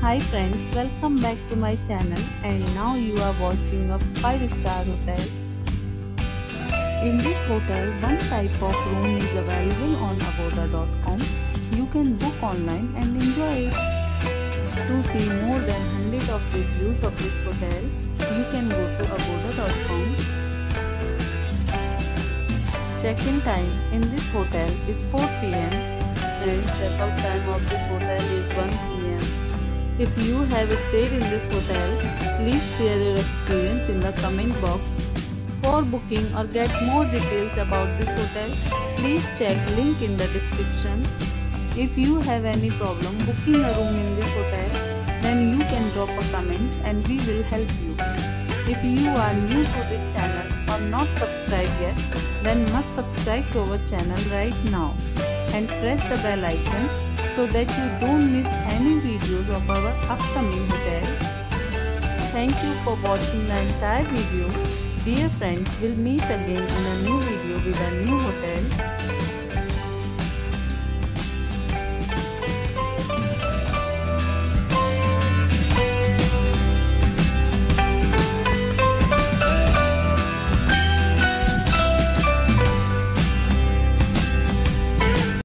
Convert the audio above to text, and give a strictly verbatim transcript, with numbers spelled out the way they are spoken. Hi friends, welcome back to my channel and now you are watching a five star hotel. In this hotel, one type of room is available on Agoda dot com. You can book online and enjoy it. To see more than one hundred of reviews of this hotel, you can go to Agoda dot com. Check-in time in this hotel is four p m and check-out time of this hotel is one p m If you have stayed in this hotel, please share your experience in the comment box. For booking or get more details about this hotel, please check link in the description. If you have any problem booking a room in this hotel, then you can drop a comment and we will help you. If you are new to this channel or not subscribed yet, then must subscribe to our channel right now and press the bell icon so that you don't miss any videos of our upcoming hotel. Thank you for watching the entire video. Dear friends, we'll meet again in a new video with a new hotel.